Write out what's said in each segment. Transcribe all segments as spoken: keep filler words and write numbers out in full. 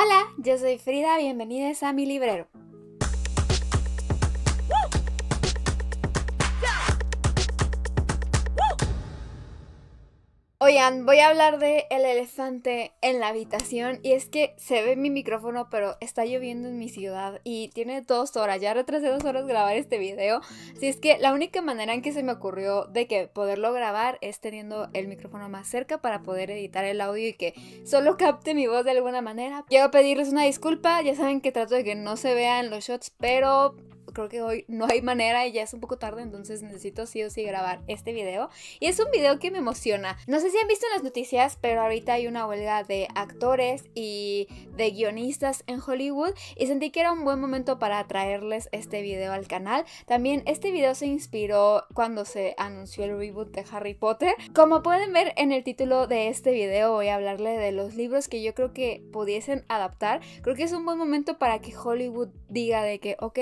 Hola, yo soy Frida, bienvenidos a mi librero. Oigan, voy a hablar de el elefante en la habitación y es que se ve mi micrófono pero está lloviendo en mi ciudad y tiene dos horas, ya retrasé dos horas grabar este video, así es que la única manera en que se me ocurrió de que poderlo grabar es teniendo el micrófono más cerca para poder editar el audio y que solo capte mi voz de alguna manera. Quiero pedirles una disculpa, ya saben que trato de que no se vean los shots pero creo que hoy no hay manera y ya es un poco tarde, entonces necesito sí o sí grabar este video. Y es un video que me emociona. No sé si han visto en las noticias, pero ahorita hay una huelga de actores y de guionistas en Hollywood y sentí que era un buen momento para traerles este video al canal. También este video se inspiró cuando se anunció el reboot de Harry Potter. Como pueden ver en el título de este video voy a hablarle de los libros que yo creo que pudiesen adaptar. Creo que es un buen momento para que Hollywood diga de que, ok,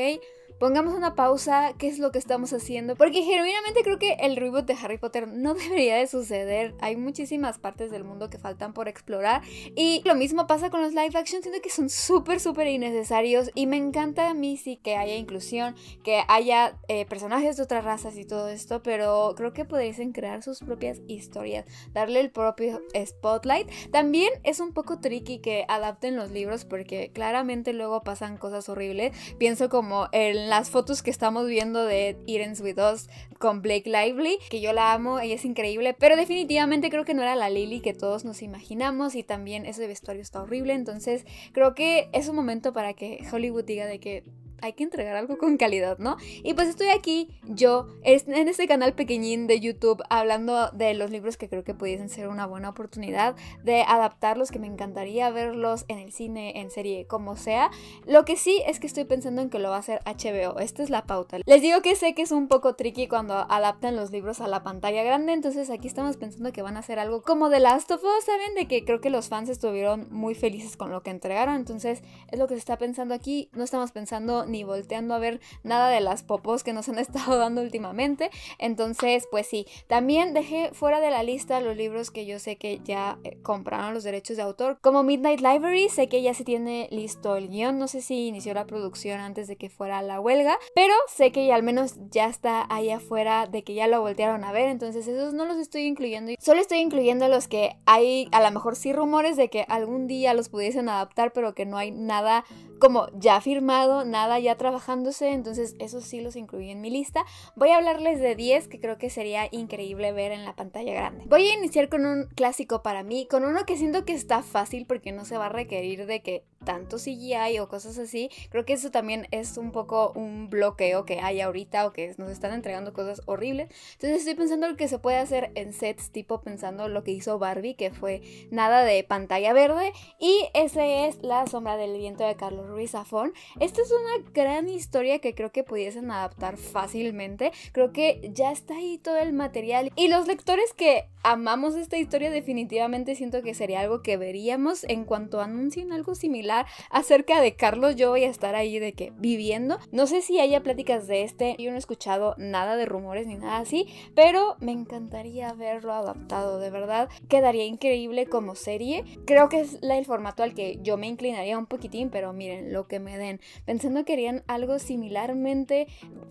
pongamos una pausa, ¿qué es lo que estamos haciendo? Porque genuinamente creo que el reboot de Harry Potter no debería de suceder. Hay muchísimas partes del mundo que faltan por explorar. Y lo mismo pasa con los live action, siento que son súper, súper innecesarios. Y me encanta a mí sí que haya inclusión, que haya eh, personajes de otras razas y todo esto. Pero creo que podrían crear sus propias historias, darle el propio spotlight. También es un poco tricky que adapten los libros porque claramente luego pasan cosas horribles. Pienso como el... las fotos que estamos viendo de It Ends With Us con Blake Lively, que yo la amo, ella es increíble, pero definitivamente creo que no era la Lily que todos nos imaginamos y también ese vestuario está horrible, entonces creo que es un momento para que Hollywood diga de que hay que entregar algo con calidad, ¿no? Y pues estoy aquí, yo, en este canal pequeñín de YouTube, hablando de los libros que creo que pudiesen ser una buena oportunidad de adaptarlos, que me encantaría verlos en el cine, en serie, como sea. Lo que sí es que estoy pensando en que lo va a hacer H B O, esta es la pauta. Les digo que sé que es un poco tricky cuando adaptan los libros a la pantalla grande, entonces aquí estamos pensando que van a hacer algo como The Last of Us, ¿saben? De que creo que los fans estuvieron muy felices con lo que entregaron, entonces es lo que se está pensando aquí, no estamos pensando ni volteando a ver nada de las popos que nos han estado dando últimamente. Entonces pues sí, también dejé fuera de la lista los libros que yo sé que ya eh, compraron los derechos de autor, como Midnight Library, sé que ya se tiene listo el guión, no sé si inició la producción antes de que fuera la huelga, pero sé que ya, al menos ya está ahí afuera de que ya lo voltearon a ver, entonces esos no los estoy incluyendo, solo estoy incluyendo los que hay a lo mejor sí rumores de que algún día los pudiesen adaptar, pero que no hay nada como ya firmado, nada ya trabajándose, entonces eso sí los incluí en mi lista. Voy a hablarles de diez que creo que sería increíble ver en la pantalla grande. Voy a iniciar con un clásico para mí, con uno que siento que está fácil porque no se va a requerir de que tanto C G I o cosas así. Creo que eso también es un poco un bloqueo que hay ahorita o que nos están entregando cosas horribles. Entonces estoy pensando lo que se puede hacer en sets, tipo pensando lo que hizo Barbie, que fue nada de pantalla verde. Y ese es La Sombra del Viento de Carlos Ruiz Zafón. Esta es una gran historia que creo que pudiesen adaptar fácilmente, creo que ya está ahí todo el material y los lectores que amamos esta historia definitivamente siento que sería algo que veríamos en cuanto anuncien algo similar acerca de Carlos. Yo voy a estar ahí de que viviendo, no sé si haya pláticas de este, yo no he escuchado nada de rumores ni nada así, pero me encantaría verlo adaptado, de verdad quedaría increíble como serie. Creo que es el formato al que yo me inclinaría un poquitín, pero miren lo que me den. Pensando que harían algo similarmente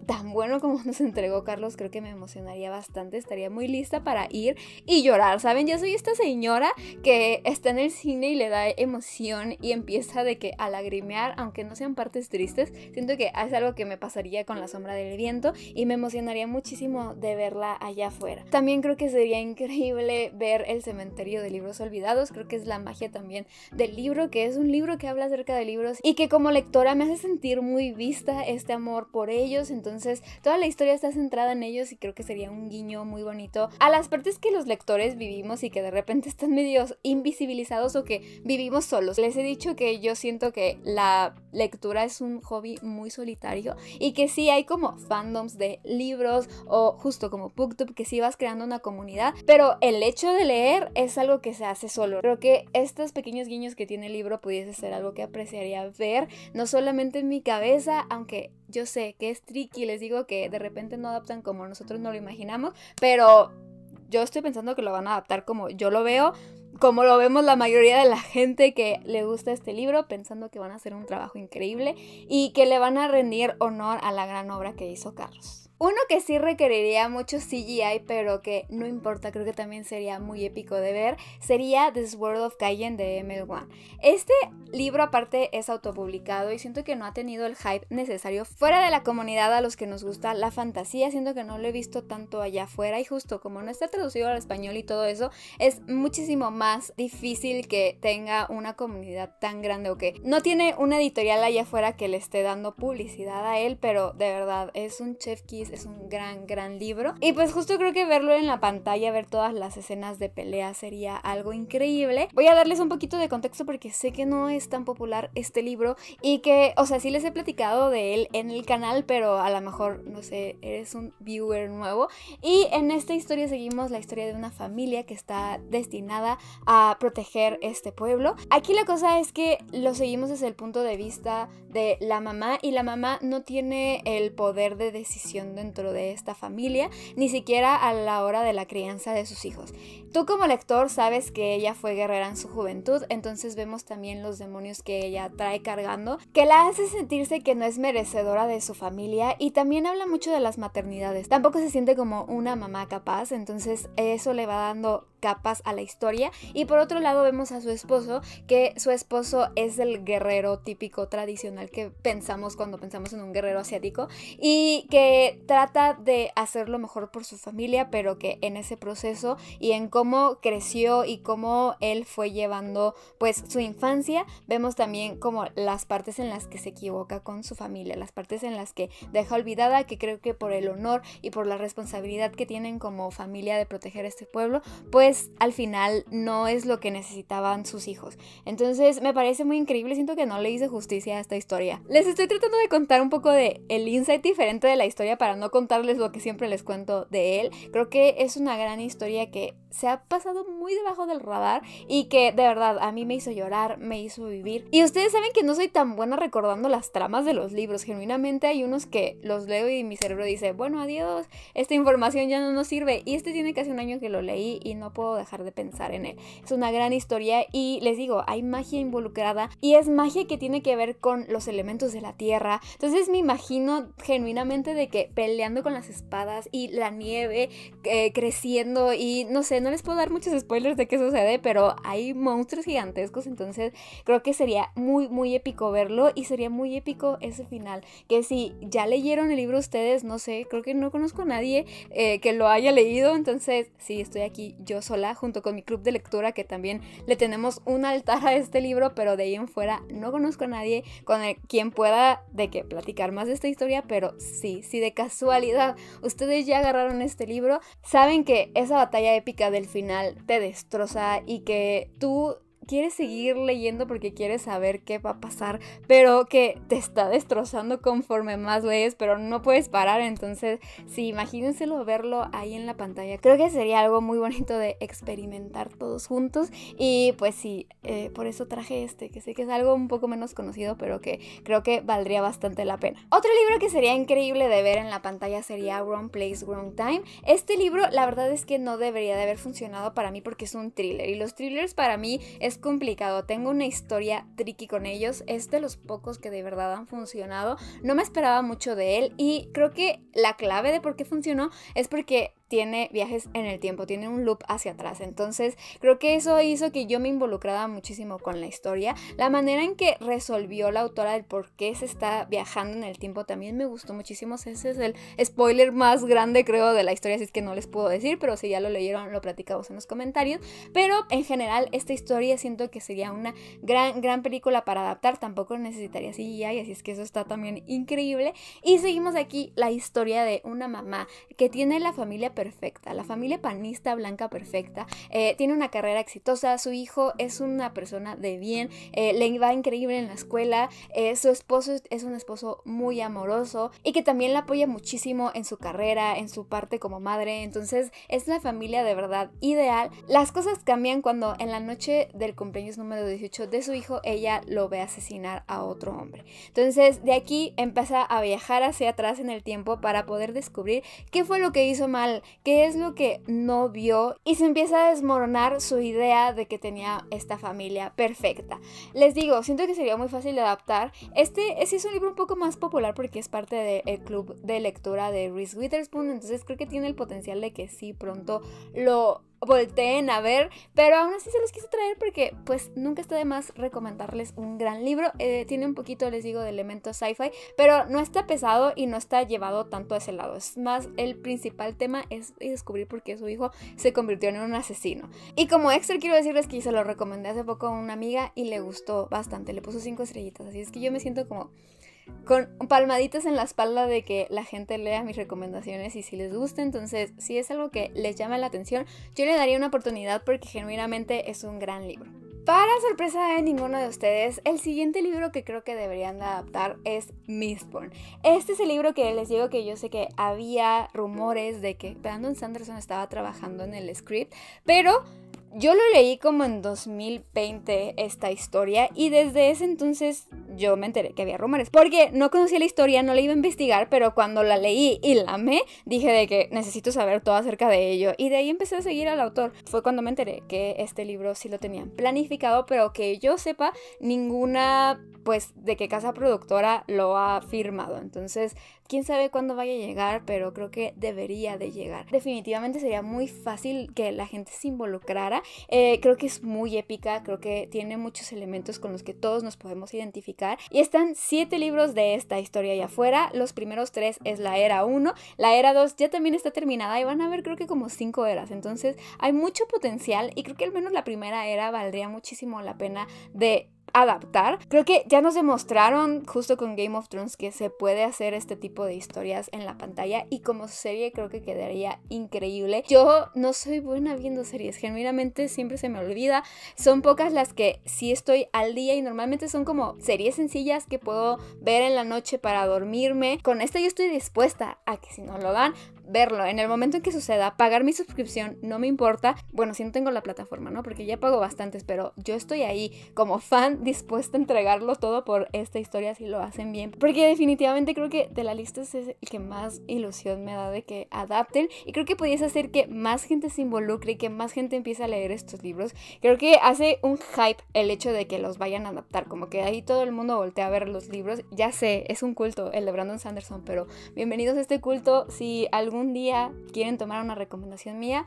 tan bueno como nos entregó Carlos, creo que me emocionaría bastante, estaría muy lista para ir y llorar, ¿saben? Yo soy esta señora que está en el cine y le da emoción y empieza de que a lagrimear, aunque no sean partes tristes, siento que es algo que me pasaría con La Sombra del Viento y me emocionaría muchísimo de verla allá afuera. También creo que sería increíble ver El Cementerio de Libros Olvidados, creo que es la magia también del libro, que es un libro que habla acerca de libros y que como lectora me hace sentir muy muy vista este amor por ellos, entonces toda la historia está centrada en ellos y creo que sería un guiño muy bonito a las partes que los lectores vivimos y que de repente están medio invisibilizados o que vivimos solos. Les he dicho que yo siento que la lectura es un hobby muy solitario y que sí hay como fandoms de libros o justo como BookTube que sí vas creando una comunidad, pero el hecho de leer es algo que se hace solo. Creo que estos pequeños guiños que tiene el libro pudiese ser algo que apreciaría ver, no solamente en mi cabeza, aunque yo sé que es tricky, les digo que de repente no adaptan como nosotros no lo imaginamos, pero yo estoy pensando que lo van a adaptar como yo lo veo. como lo vemos la mayoría de la gente que le gusta este libro, pensando que van a hacer un trabajo increíble y que le van a rendir honor a la gran obra que hizo Carlos. Uno que sí requeriría mucho C G I, pero que no importa, creo que también sería muy épico de ver, sería This World of Cayenne de M L uno. Este libro aparte es autopublicado y siento que no ha tenido el hype necesario fuera de la comunidad a los que nos gusta la fantasía, siento que no lo he visto tanto allá afuera y justo como no está traducido al español y todo eso, es muchísimo más difícil que tenga una comunidad tan grande o que no tiene una editorial allá afuera que le esté dando publicidad a él, pero de verdad es un chef kiss. Es un gran, gran libro. Y pues justo creo que verlo en la pantalla, ver todas las escenas de pelea sería algo increíble. Voy a darles un poquito de contexto porque sé que no es tan popular este libro y que, o sea, sí les he platicado de él en el canal, pero a lo mejor, no sé, eres un viewer nuevo. Y en esta historia seguimos la historia de una familia que está destinada a proteger este pueblo. Aquí la cosa es que lo seguimos desde el punto de vista de la mamá y la mamá no tiene el poder de decisión dentro de esta familia, ni siquiera a la hora de la crianza de sus hijos. Tú como lector sabes que ella fue guerrera en su juventud, entonces vemos también los demonios que ella trae cargando, que la hace sentirse que no es merecedora de su familia, y también habla mucho de las maternidades. Tampoco se siente como una mamá capaz, entonces eso le va dando capas a la historia. Y por otro lado vemos a su esposo, que su esposo es el guerrero típico tradicional que pensamos cuando pensamos en un guerrero asiático, y que trata de hacer lo mejor por su familia, pero que en ese proceso y en cómo creció y cómo él fue llevando pues su infancia, vemos también como las partes en las que se equivoca con su familia, las partes en las que deja olvidada, que creo que por el honor y por la responsabilidad que tienen como familia de proteger este pueblo, pues al final no es lo que necesitaban sus hijos. Entonces me parece muy increíble, siento que no le hice justicia a esta historia. Les estoy tratando de contar un poco de el insight diferente de la historia para para no contarles lo que siempre les cuento de él. Creo que es una gran historia que se ha pasado muy debajo del radar y que de verdad a mí me hizo llorar, me hizo vivir. Y ustedes saben que no soy tan buena recordando las tramas de los libros. Genuinamente hay unos que los leo y mi cerebro dice, bueno, adiós, esta información ya no nos sirve. Y este tiene casi un año que lo leí y no puedo dejar de pensar en él. Es una gran historia y les digo, hay magia involucrada y es magia que tiene que ver con los elementos de la tierra. Entonces me imagino genuinamente de que peleando con las espadas y la nieve eh, creciendo y no sé, no les puedo dar muchos spoilers de qué sucede, pero hay monstruos gigantescos, entonces creo que sería muy muy épico verlo y sería muy épico ese final, que si ya leyeron el libro ustedes, no sé, creo que no conozco a nadie eh, que lo haya leído, entonces sí, estoy aquí yo sola junto con mi club de lectura que también le tenemos un altar a este libro, pero de ahí en fuera no conozco a nadie con el, quien pueda de que platicar más de esta historia, pero sí, sí de casualidad ustedes ya agarraron este libro, saben que esa batalla épica del final te destroza y que tú quieres seguir leyendo porque quieres saber qué va a pasar, pero que te está destrozando conforme más lees, pero no puedes parar. Entonces sí, imagínenselo verlo ahí en la pantalla, creo que sería algo muy bonito de experimentar todos juntos. Y pues sí, eh, por eso traje este, que sé que es algo un poco menos conocido, pero que creo que valdría bastante la pena. Otro libro que sería increíble de ver en la pantalla sería Wrong Place, Wrong Time. Este libro la verdad es que no debería de haber funcionado para mí porque es un thriller, y los thrillers para mí es complicado, tengo una historia tricky con ellos, es de los pocos que de verdad han funcionado, no me esperaba mucho de él y creo que la clave de por qué funcionó es porque tiene viajes en el tiempo, tiene un loop hacia atrás, entonces creo que eso hizo que yo me involucrara muchísimo con la historia. La manera en que resolvió la autora el por qué se está viajando en el tiempo también me gustó muchísimo, ese es el spoiler más grande creo de la historia, así es que no les puedo decir, pero si ya lo leyeron lo platicamos en los comentarios, pero en general esta historia siento que sería una gran, gran película para adaptar, tampoco necesitaría C G I, así es que eso está también increíble. Y seguimos aquí la historia de una mamá que tiene la familia perfecta, la familia panista blanca perfecta, eh, tiene una carrera exitosa, su hijo es una persona de bien, eh, le va increíble en la escuela, eh, su esposo es un esposo muy amoroso y que también la apoya muchísimo en su carrera, en su parte como madre, entonces es la familia de verdad ideal. Las cosas cambian cuando en la noche del cumpleaños número dieciocho de su hijo ella lo ve asesinar a otro hombre, entonces de aquí empieza a viajar hacia atrás en el tiempo para poder descubrir qué fue lo que hizo mal qué es lo que no vio y se empieza a desmoronar su idea de que tenía esta familia perfecta. Les digo, siento que sería muy fácil de adaptar. Este es, es un libro un poco más popular porque es parte del club de lectura de Reese Witherspoon, entonces creo que tiene el potencial de que sí pronto lo volteen a ver, pero aún así se los quise traer porque pues nunca está de más recomendarles un gran libro. Eh, tiene un poquito, les digo, de elementos sci-fi, pero no está pesado y no está llevado tanto a ese lado. Es más, el principal tema es descubrir por qué su hijo se convirtió en un asesino. Y como extra quiero decirles que se lo recomendé hace poco a una amiga y le gustó bastante, le puso cinco estrellitas, así es que yo me siento como con palmaditas en la espalda de que la gente lea mis recomendaciones y si les gusta. Entonces, si es algo que les llama la atención, yo le daría una oportunidad porque genuinamente es un gran libro. Para sorpresa de ninguno de ustedes, el siguiente libro que creo que deberían de adaptar es Mistborn. Este es el libro que les digo que yo sé que había rumores de que Brandon Sanderson estaba trabajando en el script, pero yo lo leí como en dos mil veinte esta historia y desde ese entonces yo me enteré que había rumores porque no conocía la historia, no la iba a investigar, pero cuando la leí y la amé, dije de que necesito saber todo acerca de ello y de ahí empecé a seguir al autor. Fue cuando me enteré que este libro sí lo tenían planificado, pero que yo sepa, ninguna pues de qué casa productora lo ha firmado, entonces quién sabe cuándo vaya a llegar, pero creo que debería de llegar. Definitivamente sería muy fácil que la gente se involucrara. Eh, creo que es muy épica, creo que tiene muchos elementos con los que todos nos podemos identificar. Y están siete libros de esta historia allá afuera. Los primeros tres es la era uno. La era dos ya también está terminada y van a haber creo que como cinco eras. Entonces hay mucho potencial y creo que al menos la primera era valdría muchísimo la pena de adaptar. Creo que ya nos demostraron justo con Game of Thrones que se puede hacer este tipo de historias en la pantalla y como serie creo que quedaría increíble. Yo no soy buena viendo series, genuinamente siempre se me olvida. Son pocas las que sí estoy al día y normalmente son como series sencillas que puedo ver en la noche para dormirme. Con esta yo estoy dispuesta a que si no lo dan, verlo en el momento en que suceda, pagar mi suscripción, no me importa. Bueno, si no tengo la plataforma, ¿no? Porque ya pago bastantes, pero yo estoy ahí como fan dispuesta a entregarlo todo por esta historia si lo hacen bien. Porque definitivamente creo que de la lista es el que más ilusión me da de que adapten y creo que pudiese hacer que más gente se involucre y que más gente empiece a leer estos libros. Creo que hace un hype el hecho de que los vayan a adaptar, como que ahí todo el mundo voltea a ver los libros. Ya sé, es un culto el de Brandon Sanderson, pero bienvenidos a este culto. Si algún un día quieren tomar una recomendación mía,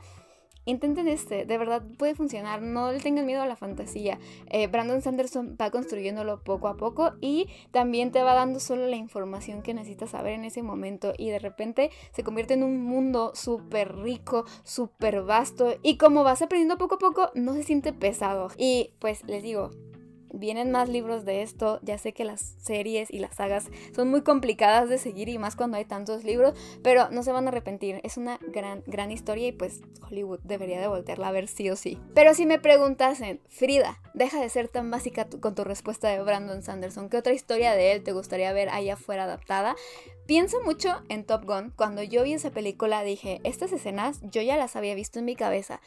intenten este, de verdad puede funcionar, no le tengan miedo a la fantasía. eh, Brandon Sanderson va construyéndolo poco a poco y también te va dando solo la información que necesitas saber en ese momento y de repente se convierte en un mundo súper rico, súper vasto y como vas aprendiendo poco a poco no se siente pesado y pues les digo, vienen más libros de esto. Ya sé que las series y las sagas son muy complicadas de seguir y más cuando hay tantos libros, pero no se van a arrepentir. Es una gran, gran historia y pues Hollywood debería de voltearla a ver sí o sí. Pero si me preguntasen, Frida, deja de ser tan básica tu, con tu respuesta de Brandon Sanderson, ¿qué otra historia de él te gustaría ver allá afuera adaptada? Pienso mucho en Top Gun. Cuando yo vi esa película dije, estas escenas yo ya las había visto en mi cabeza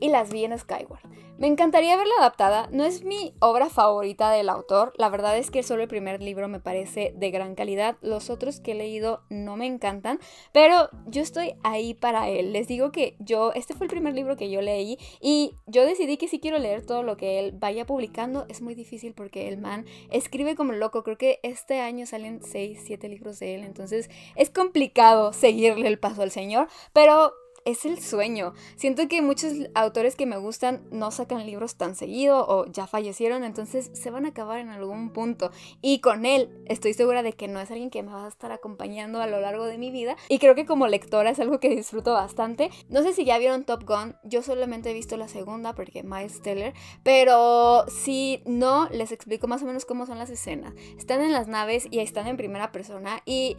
y las vi en Skyward. Me encantaría verla adaptada, no es mi obra favorita del autor, la verdad es que solo el primer libro me parece de gran calidad, los otros que he leído no me encantan, pero yo estoy ahí para él. Les digo que yo, este fue el primer libro que yo leí y yo decidí que sí quiero leer todo lo que él vaya publicando. Es muy difícil porque el man escribe como loco, creo que este año salen seis, siete libros de él, entonces es complicado seguirle el paso al señor, pero es el sueño. Siento que muchos autores que me gustan no sacan libros tan seguido o ya fallecieron, entonces se van a acabar en algún punto. Y con él estoy segura de que no es alguien que me va a estar acompañando a lo largo de mi vida. Y creo que como lectora es algo que disfruto bastante. No sé si ya vieron Top Gun, yo solamente he visto la segunda porque Miles Teller, pero si no, les explico más o menos cómo son las escenas. Están en las naves y están en primera persona y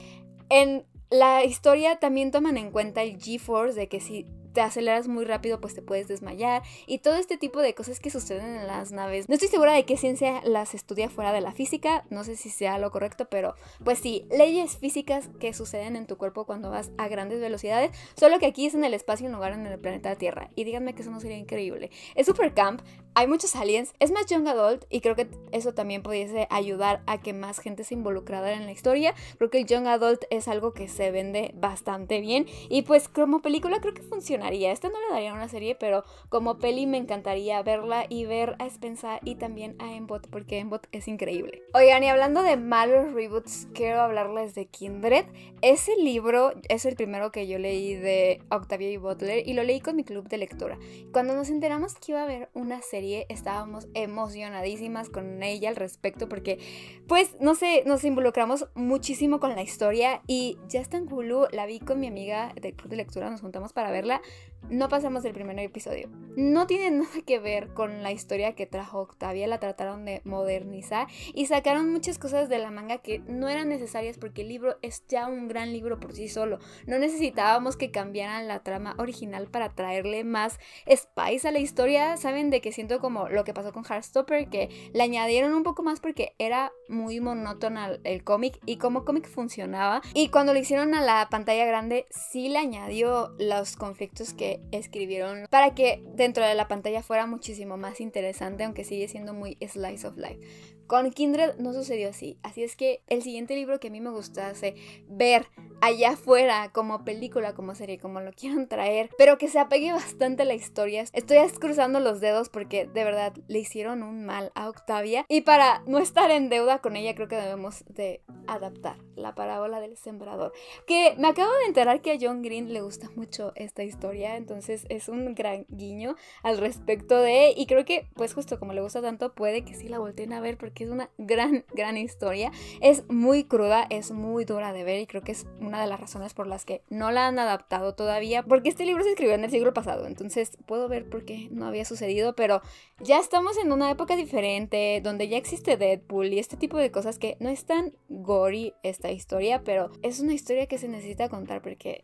en la historia también toman en cuenta el G-Force, de que si te aceleras muy rápido pues te puedes desmayar y todo este tipo de cosas que suceden en las naves. No estoy segura de qué ciencia las estudia fuera de la física, no sé si sea lo correcto, pero pues sí, leyes físicas que suceden en tu cuerpo cuando vas a grandes velocidades, solo que aquí es en el espacio, en lugar en el planeta Tierra, y díganme que eso no sería increíble. Es super camp, hay muchos aliens, es más young adult y creo que eso también pudiese ayudar a que más gente se involucrara en la historia. Creo que el young adult es algo que se vende bastante bien y pues como película creo que funcionaría. Esta no le daría una serie, pero como peli me encantaría verla y ver a Spencer y también a M-Bot, porque M-Bot es increíble. Oigan, y hablando de malos reboots, quiero hablarles de Kindred. Ese libro es el primero que yo leí de Octavia Butler y lo leí con mi club de lectura. Cuando nos enteramos que iba a haber una serie, estábamos emocionadísimas con ella al respecto porque, pues, no sé, nos involucramos muchísimo con la historia y ya está en Hulu, la vi con mi amiga del club de lectura, nos juntamos para verla, no pasamos del primer episodio. No tiene nada que ver con la historia que trajo Octavia, la trataron de modernizar y sacaron muchas cosas de la manga que no eran necesarias porque el libro es ya un gran libro por sí solo. No necesitábamos que cambiaran la trama original para traerle más spice a la historia. Saben, de que siento como lo que pasó con Heartstopper, que le añadieron un poco más porque era muy monótona el cómic y como cómic funcionaba, y cuando lo hicieron a la pantalla grande sí le añadió los conflictos que escribieron para que dentro de la pantalla fuera muchísimo más interesante, aunque sigue siendo muy slice of life. Con Kindred no sucedió así, así es que el siguiente libro que a mí me gustase ver allá afuera, como película, como serie, como lo quieran traer, pero que se apegue bastante a la historia, estoy cruzando los dedos porque de verdad le hicieron un mal a Octavia y para no estar en deuda con ella creo que debemos de adaptar la parábola del sembrador, que me acabo de enterar que a John Green le gusta mucho esta historia, entonces es un gran guiño al respecto de, y creo que pues justo como le gusta tanto puede que sí la volteen a ver porque que es una gran, gran historia. Es muy cruda, es muy dura de ver y creo que es una de las razones por las que no la han adaptado todavía, porque este libro se escribió en el siglo pasado, entonces puedo ver por qué no había sucedido, pero ya estamos en una época diferente, donde ya existe Deadpool y este tipo de cosas, que no es tan gory esta historia, pero es una historia que se necesita contar porque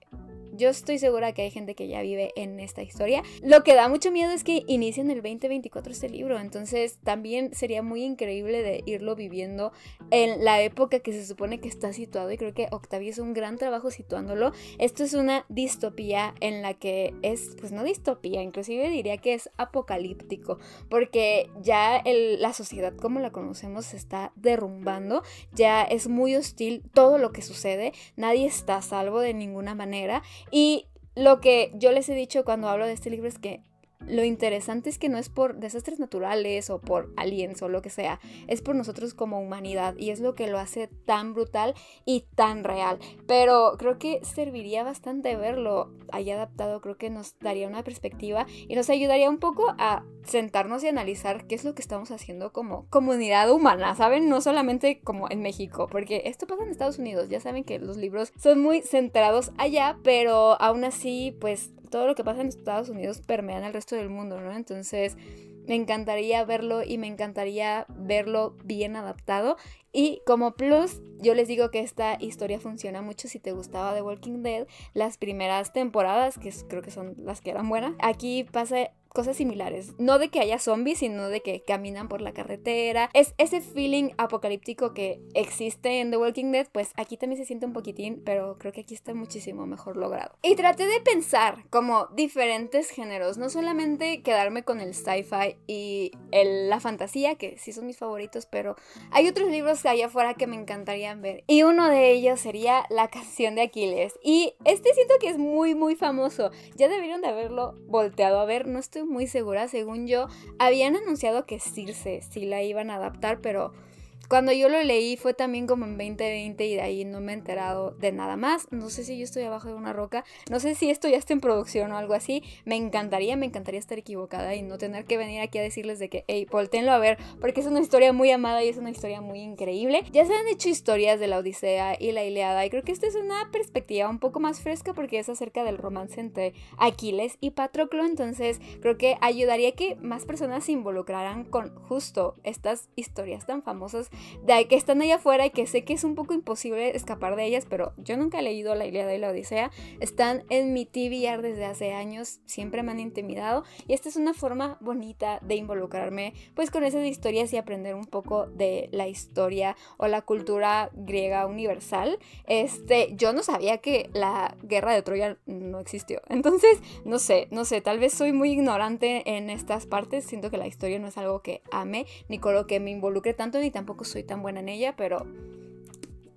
yo estoy segura que hay gente que ya vive en esta historia. Lo que da mucho miedo es que inicien el veinte veinticuatro este libro, entonces también sería muy increíble de irlo viviendo en la época que se supone que está situado, y creo que Octavia hizo un gran trabajo situándolo. Esto es una distopía en la que es, pues no distopía, inclusive diría que es apocalíptico, porque ya el, la sociedad como la conocemos se está derrumbando, ya es muy hostil todo lo que sucede, nadie está a salvo de ninguna manera. Y lo que yo les he dicho cuando hablo de este libro es que lo interesante es que no es por desastres naturales o por aliens o lo que sea, es por nosotros como humanidad, y es lo que lo hace tan brutal y tan real. Pero creo que serviría bastante verlo ahí adaptado, creo que nos daría una perspectiva y nos ayudaría un poco a sentarnos y analizar qué es lo que estamos haciendo como comunidad humana, ¿saben? No solamente como en México, porque esto pasa en Estados Unidos, ya saben que los libros son muy centrados allá, pero aún así pues todo lo que pasa en Estados Unidos permean al resto del mundo, ¿no? Entonces me encantaría verlo y me encantaría verlo bien adaptado. Y como plus, yo les digo que esta historia funciona mucho si te gustaba The Walking Dead, las primeras temporadas, que creo que son las que eran buenas. Aquí pasa cosas similares, no de que haya zombies, sino de que caminan por la carretera. Es ese feeling apocalíptico que existe en The Walking Dead, pues aquí también se siente un poquitín, pero creo que aquí está muchísimo mejor logrado. Y traté de pensar como diferentes géneros, no solamente quedarme con el sci-fi y el, la fantasía, que sí son mis favoritos, pero hay otros libros allá afuera que me encantaría ver, y uno de ellos sería La canción de Aquiles, y este siento que es muy muy famoso, ya debieron de haberlo volteado a ver, no estoy muy segura, según yo habían anunciado que Circe sí la iban a adaptar, pero cuando yo lo leí fue también como en veinte veinte y de ahí no me he enterado de nada más. No sé si yo estoy abajo de una roca, no sé si esto ya está en producción o algo así. Me encantaría, me encantaría estar equivocada y no tener que venir aquí a decirles de que, hey, voltéenlo a ver, porque es una historia muy amada y es una historia muy increíble. Ya se han hecho historias de la Odisea y la Ilíada y creo que esta es una perspectiva un poco más fresca porque es acerca del romance entre Aquiles y Patroclo, entonces creo que ayudaría que más personas se involucraran con justo estas historias tan famosas de que están allá afuera y que sé que es un poco imposible escapar de ellas, pero yo nunca he leído la Ilíada y la Odisea, están en mi T B R desde hace años, siempre me han intimidado y esta es una forma bonita de involucrarme pues con esas historias y aprender un poco de la historia o la cultura griega universal. Este, yo no sabía que la guerra de Troya no existió, entonces no sé, no sé, tal vez soy muy ignorante en estas partes, siento que la historia no es algo que ame, ni con lo que me involucre tanto, ni tampoco soy tan buena en ella, pero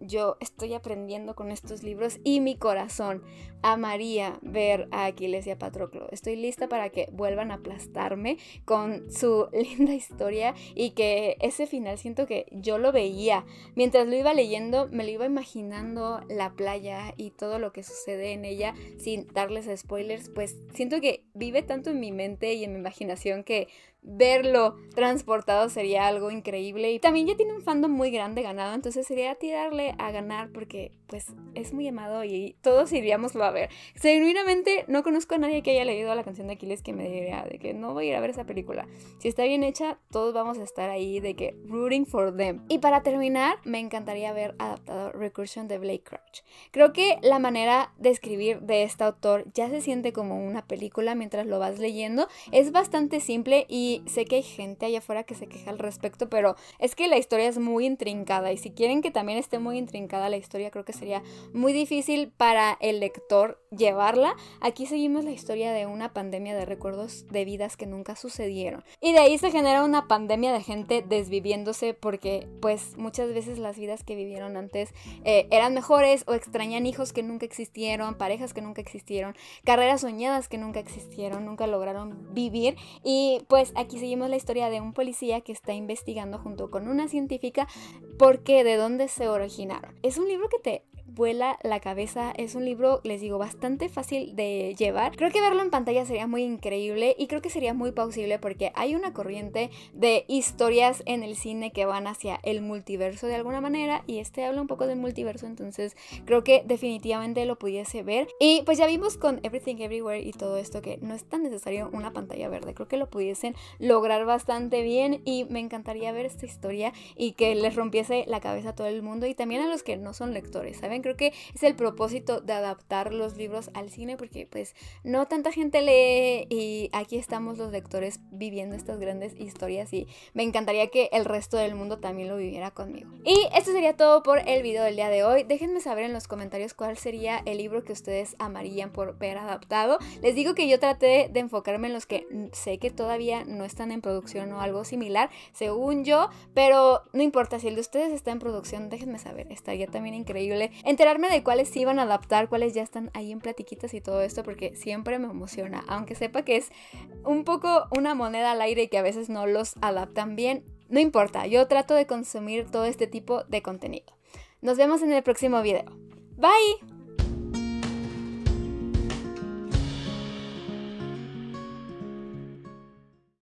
yo estoy aprendiendo con estos libros y mi corazón amaría ver a Aquiles y a Patroclo. Estoy lista para que vuelvan a aplastarme con su linda historia y que ese final siento que yo lo veía. Mientras lo iba leyendo, me lo iba imaginando la playa y todo lo que sucede en ella sin darles spoilers, pues siento que vive tanto en mi mente y en mi imaginación que verlo transportado sería algo increíble. Y también ya tiene un fandom muy grande ganado, entonces sería tirarle a ganar porque pues es muy amado y todos iríamoslo a ver. Genuinamente no conozco a nadie que haya leído la canción de Aquiles que me diría de que no voy a ir a ver esa película. Si está bien hecha, todos vamos a estar ahí de que rooting for them. Y para terminar, me encantaría ver adaptado Recursion de Blake Crouch. Creo que la manera de escribir de este autor ya se siente como una película mientras lo vas leyendo. Es bastante simple y sé que hay gente allá afuera que se queja al respecto, pero es que la historia es muy intrincada y si quieren que también esté muy intrincada la historia, creo que sería muy difícil para el lector llevarla. Aquí seguimos la historia de una pandemia de recuerdos de vidas que nunca sucedieron y de ahí se genera una pandemia de gente desviviéndose porque pues muchas veces las vidas que vivieron antes eh, eran mejores o extrañan hijos que nunca existieron, parejas que nunca existieron, carreras soñadas que nunca existieron, nunca lograron vivir. Y pues aquí Aquí seguimos la historia de un policía que está investigando junto con una científica porque de dónde se originaron. Es un libro que te vuela la cabeza, es un libro, les digo, bastante fácil de llevar. Creo que verlo en pantalla sería muy increíble y creo que sería muy plausible porque hay una corriente de historias en el cine que van hacia el multiverso de alguna manera y este habla un poco del multiverso, entonces creo que definitivamente lo pudiese ver. Y pues ya vimos con Everything Everywhere y todo esto que no es tan necesario una pantalla verde, creo que lo pudiesen lograr bastante bien y me encantaría ver esta historia y que les rompiese la cabeza a todo el mundo y también a los que no son lectores, ¿saben? Creo que es el propósito de adaptar los libros al cine porque pues no tanta gente lee y aquí estamos los lectores viviendo estas grandes historias y me encantaría que el resto del mundo también lo viviera conmigo. Y esto sería todo por el video del día de hoy. Déjenme saber en los comentarios cuál sería el libro que ustedes amarían por ver adaptado. Les digo que yo traté de enfocarme en los que sé que todavía no están en producción o algo similar, según yo, pero no importa, si el de ustedes está en producción, déjenme saber, estaría también increíble enterarme de cuáles se iban a adaptar, cuáles ya están ahí en platiquitas y todo esto, porque siempre me emociona, aunque sepa que es un poco una moneda al aire y que a veces no los adaptan bien, no importa, yo trato de consumir todo este tipo de contenido. Nos vemos en el próximo video. Bye.